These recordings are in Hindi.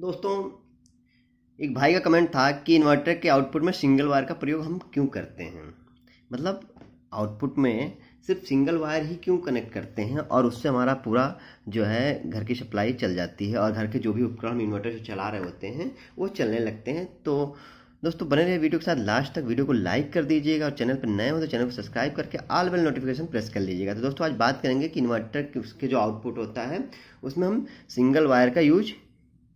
दोस्तों एक भाई का कमेंट था कि इन्वर्टर के आउटपुट में सिंगल वायर का प्रयोग हम क्यों करते हैं, मतलब आउटपुट में सिर्फ सिंगल वायर ही क्यों कनेक्ट करते हैं और उससे हमारा पूरा जो है घर की सप्लाई चल जाती है और घर के जो भी उपकरण हम इन्वर्टर से चला रहे होते हैं वो चलने लगते हैं। तो दोस्तों बने रहे वीडियो के साथ लास्ट तक, वीडियो को लाइक कर दीजिएगा और चैनल पर नए हो तो चैनल को सब्सक्राइब करके ऑल बेल नोटिफिकेशन प्रेस कर लीजिएगा। तो दोस्तों आज बात करेंगे कि इन्वर्टर के उसके जो आउटपुट होता है उसमें हम सिंगल वायर का यूज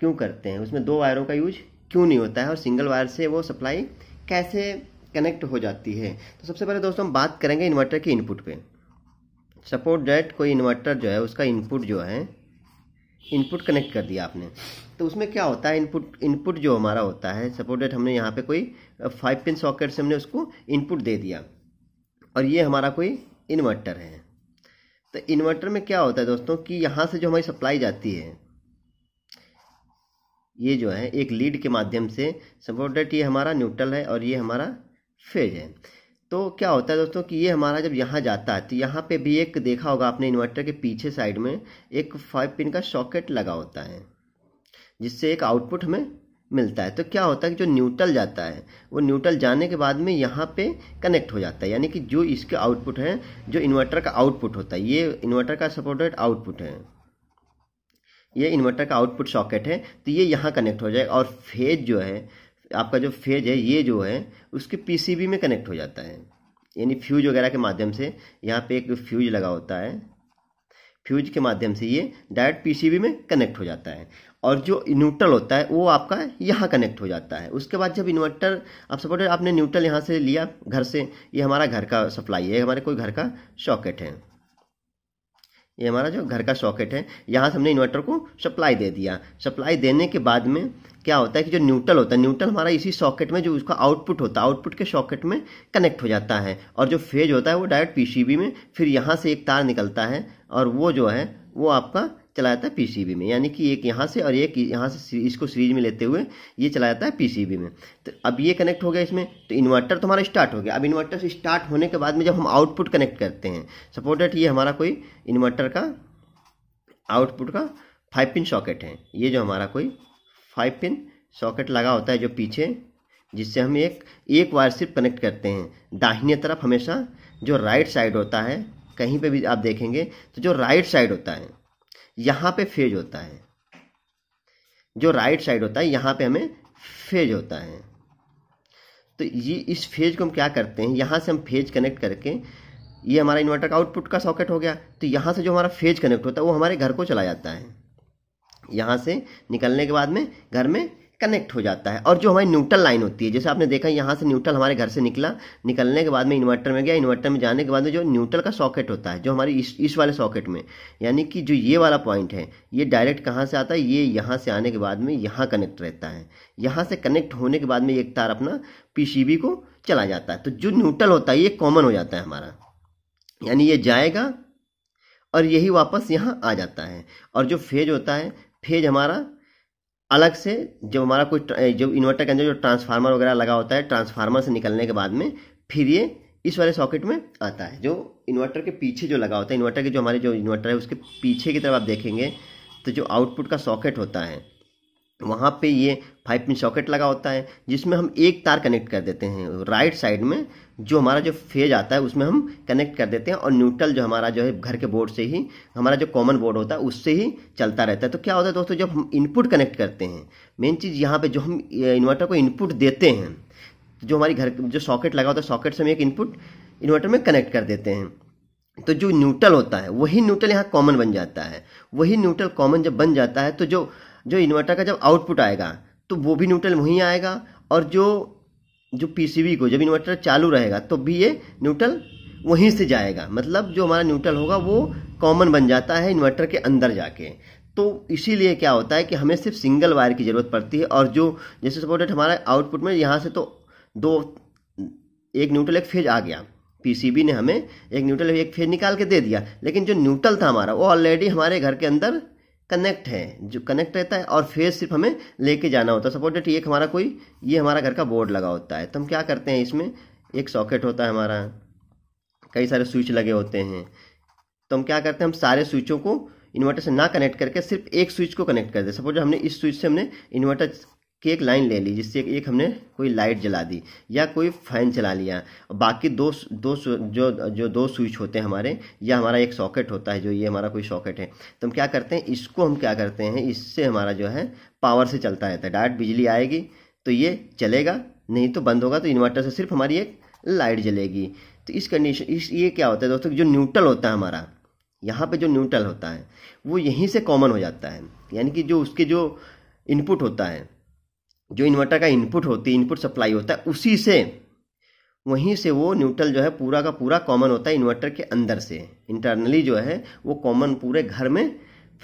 क्यों करते हैं, उसमें दो वायरों का यूज क्यों नहीं होता है और सिंगल वायर से वो सप्लाई कैसे कनेक्ट हो जाती है। तो सबसे पहले दोस्तों हम बात करेंगे इन्वर्टर के इनपुट पे। सपोज दैट कोई इन्वर्टर जो है उसका इनपुट जो है इनपुट कनेक्ट कर दिया आपने, तो उसमें क्या होता है इनपुट जो हमारा होता है, सपोज दैट हमने यहाँ पे कोई 5 पिन सॉकेट से हमने उसको इनपुट दे दिया और ये हमारा कोई इन्वर्टर है। तो इन्वर्टर में क्या होता है दोस्तों कि यहाँ से जो हमारी सप्लाई जाती है ये जो है एक लीड के माध्यम से, सपोज दैट ये हमारा न्यूट्रल है और ये हमारा फेज है। तो क्या होता है दोस्तों कि ये हमारा जब यहाँ जाता है तो यहाँ पे भी एक देखा होगा आपने इन्वर्टर के पीछे साइड में एक 5 पिन का सॉकेट लगा होता है जिससे एक आउटपुट हमें मिलता है। तो क्या होता है कि जो न्यूट्रल जाता है वो न्यूट्रल जाने के बाद में यहाँ पे कनेक्ट हो जाता है, यानी कि जो इसके आउटपुट है जो इन्वर्टर का आउटपुट होता है ये इन्वर्टर का सपोर्टेड आउटपुट है, ये इन्वर्टर का आउटपुट सॉकेट है, तो ये यहाँ कनेक्ट हो जाएगा। और फेज जो है आपका जो फेज है ये जो है उसके पीसीबी में कनेक्ट हो जाता है, यानी फ्यूज वगैरह के माध्यम से, यहाँ पे एक फ्यूज लगा होता है, फ्यूज के माध्यम से ये डायरेक्ट पीसीबी में कनेक्ट हो जाता है। और जो न्यूट्रल होता है वो आपका यहाँ कनेक्ट हो जाता है। उसके बाद जब इन्वर्टर आप सपोर्ट आपने न्यूट्रल यहाँ से लिया घर से, ये हमारा घर का सप्लाई है, हमारे कोई घर का सॉकेट है, ये हमारा जो घर का सॉकेट है, यहाँ से हमने इन्वर्टर को सप्लाई दे दिया। सप्लाई देने के बाद में क्या होता है कि जो न्यूट्रल होता है न्यूट्रल हमारा इसी सॉकेट में जो उसका आउटपुट होता है आउटपुट के सॉकेट में कनेक्ट हो जाता है। और जो फेज होता है वो डायरेक्ट पीसीबी में, फिर यहाँ से एक तार निकलता है और वो जो है वो आपका चला जाता है पीसीबी में, यानी कि एक यहाँ से और एक यहाँ से, इसको सीरीज में लेते हुए ये चला जाता है पीसीबी में। तो अब ये कनेक्ट हो गया इसमें, तो इन्वर्टर तो हमारा स्टार्ट हो गया। अब इन्वर्टर से स्टार्ट होने के बाद में जब हम आउटपुट कनेक्ट करते हैं, सपोज दैट ये हमारा कोई इन्वर्टर का आउटपुट का 5 पिन सॉकेट है, ये जो हमारा कोई 5 पिन सॉकेट लगा होता है जो पीछे, जिससे हम एक वायर सिर्फ कनेक्ट करते हैं। दाहिने तरफ हमेशा जो राइट साइड होता है, कहीं पर भी आप देखेंगे तो जो राइट साइड होता है यहाँ पे फेज होता है, जो राइट साइड होता है यहाँ पे हमें फेज होता है। तो ये इस फेज को हम क्या करते हैं, यहाँ से हम फेज कनेक्ट करके, ये हमारा इन्वर्टर का आउटपुट का सॉकेट हो गया, तो यहाँ से जो हमारा फेज कनेक्ट होता है वो हमारे घर को चला जाता है, यहाँ से निकलने के बाद में घर में कनेक्ट हो जाता है। और जो हमारी न्यूट्रल लाइन होती है, जैसे आपने देखा यहाँ से न्यूट्रल हमारे घर से निकला, निकलने के बाद में इन्वर्टर में गया, इन्वर्टर में जाने के बाद में जो न्यूट्रल का सॉकेट होता है जो हमारी इस वाले सॉकेट में, यानी कि जो ये वाला पॉइंट है ये डायरेक्ट कहाँ से आता है, ये यहाँ से आने के बाद में यहाँ कनेक्ट रहता है। यहाँ से कनेक्ट होने के बाद में एक तार अपना पीसीबी को चला जाता है। तो जो न्यूट्रल होता है ये कॉमन हो जाता है हमारा, यानी ये जाएगा और यही वापस यहाँ आ जाता है। और जो फेज होता है, फेज हमारा अलग से, जब हमारा कोई जो इन्वर्टर के अंदर जो ट्रांसफार्मर वगैरह लगा होता है, ट्रांसफार्मर से निकलने के बाद में फिर ये इस वाले सॉकेट में आता है जो इन्वर्टर के पीछे जो लगा होता है। इन्वर्टर के जो हमारे जो इन्वर्टर है उसके पीछे की तरफ आप देखेंगे तो जो आउटपुट का सॉकेट होता है वहाँ पे ये 5 पिन सॉकेट लगा होता है, जिसमें हम एक तार कनेक्ट कर देते हैं राइट साइड में, जो हमारा जो फेज आता है उसमें हम कनेक्ट कर देते हैं। और न्यूट्रल जो हमारा जो है घर के बोर्ड से ही, हमारा जो कॉमन बोर्ड होता है उससे ही चलता रहता है। तो क्या होता है दोस्तों, जब हम इनपुट कनेक्ट करते हैं, मेन चीज़ यहाँ पे जो हम इन्वर्टर को इनपुट देते हैं, जो हमारी घर जो सॉकेट लगा होता है सॉकेट से हम एक इनपुट इन्वर्टर में कनेक्ट कर देते हैं। तो जो न्यूट्रल होता है वही न्यूट्रल यहाँ कॉमन बन जाता है, वही न्यूट्रल कॉमन जब बन जाता है तो जो इन्वर्टर का जब आउटपुट आएगा तो वो भी न्यूट्रल वहीं आएगा। और जो पीसीबी को जब इन्वर्टर चालू रहेगा तो भी ये न्यूट्रल वहीं से जाएगा, मतलब जो हमारा न्यूट्रल होगा वो कॉमन बन जाता है इन्वर्टर के अंदर जाके। तो इसीलिए क्या होता है कि हमें सिर्फ सिंगल वायर की ज़रूरत पड़ती है। और जो जैसे सपोर्टेड हमारा आउटपुट में यहाँ से तो दो, एक न्यूट्रल एक फेज आ गया, पीसीबी ने हमें एक न्यूट्रल एक फेज निकाल के दे दिया, लेकिन जो न्यूट्रल था हमारा वो ऑलरेडी हमारे घर के अंदर कनेक्ट है, जो कनेक्ट रहता है। और फेज सिर्फ हमें लेके जाना होता है। सपोज दैट एक हमारा कोई, ये हमारा घर का बोर्ड लगा होता है, तो हम क्या करते हैं, इसमें एक सॉकेट होता है हमारा, कई सारे स्विच लगे होते हैं, तो हम क्या करते हैं, हम सारे स्विचों को इन्वर्टर से ना कनेक्ट करके सिर्फ एक स्विच को कनेक्ट कर दे। सपोज हमने इस स्विच से हमने इन्वर्टर की एक लाइन ले ली, जिससे एक हमने कोई लाइट जला दी या कोई फैन चला लिया। बाकी दो स्विच होते हैं हमारे, या हमारा एक सॉकेट होता है, जो ये हमारा कोई सॉकेट है, तो हम क्या करते हैं, इसको हम क्या करते हैं, इससे हमारा जो है पावर से चलता रहता है। डायरेक्ट बिजली आएगी तो ये चलेगा, नहीं तो बंद होगा, तो इन्वर्टर से सिर्फ हमारी एक लाइट जलेगी। तो इस कंडीशन ये क्या होता है दोस्तों, जो न्यूट्रल होता है हमारा, यहाँ पे जो न्यूट्रल होता है वो यहीं से कॉमन हो जाता है। यानी कि जो उसके जो इनपुट होता है, जो इन्वर्टर का इनपुट होती है, इनपुट सप्लाई होता है, उसी से वहीं से वो न्यूट्रल जो है पूरा का पूरा कॉमन होता है। इन्वर्टर के अंदर से इंटरनली जो है वो कॉमन पूरे घर में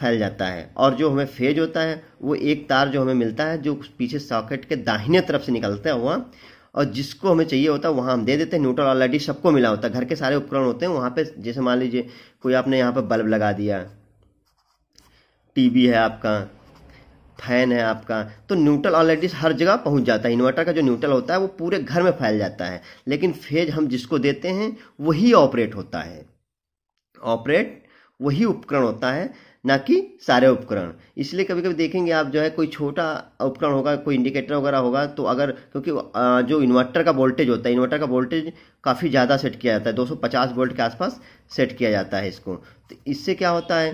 फैल जाता है। और जो हमें फेज होता है वो एक तार जो हमें मिलता है, जो पीछे सॉकेट के दाहिने तरफ से निकलता है हुआ, और जिसको हमें चाहिए होता है वहाँ हम दे देते हैं। न्यूट्रल ऑलरेडी सबको मिला होता है, घर के सारे उपकरण होते हैं वहाँ पे। जैसे मान लीजिए कोई आपने यहाँ पे बल्ब लगा दिया, टीवी है आपका, फैन है आपका, तो न्यूट्रल ऑलरेडी हर जगह पहुँच जाता है। इन्वर्टर का जो न्यूट्रल होता है वो पूरे घर में फैल जाता है, लेकिन फेज हम जिसको देते हैं वही ऑपरेट होता है, ऑपरेट वही उपकरण होता है, ना कि सारे उपकरण। इसलिए कभी कभी देखेंगे आप जो है कोई छोटा उपकरण होगा, कोई इंडिकेटर वगैरह होगा, तो अगर क्योंकि जो इन्वर्टर का वोल्टेज होता है, इन्वर्टर का वोल्टेज काफ़ी ज़्यादा सेट किया जाता है, 250 वोल्ट के आसपास सेट किया जाता है इसको। तो इससे क्या होता है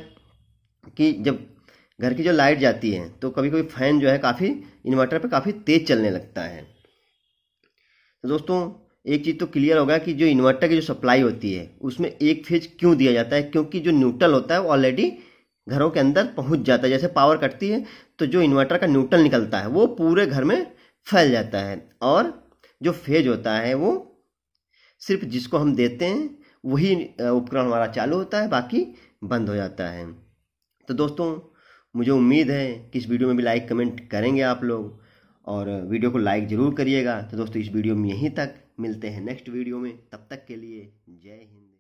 कि जब घर की जो लाइट जाती है तो कभी कभी फैन जो है काफ़ी इन्वर्टर पर काफ़ी तेज़ चलने लगता है। तो दोस्तों एक चीज़ तो क्लियर होगा कि जो इन्वर्टर की जो सप्लाई होती है उसमें एक फेज क्यों दिया जाता है, क्योंकि जो न्यूट्रल होता है वो ऑलरेडी घरों के अंदर पहुंच जाता है। जैसे पावर कटती है तो जो इन्वर्टर का न्यूट्रल निकलता है वो पूरे घर में फैल जाता है, और जो फेज होता है वो सिर्फ जिसको हम देते हैं वही उपकरण हमारा चालू होता है, बाकी बंद हो जाता है। तो दोस्तों मुझे उम्मीद है कि इस वीडियो में भी लाइक कमेंट करेंगे आप लोग, और वीडियो को लाइक ज़रूर करिएगा। तो दोस्तों इस वीडियो में यहीं तक, मिलते हैं नेक्स्ट वीडियो में, तब तक के लिए जय हिंद।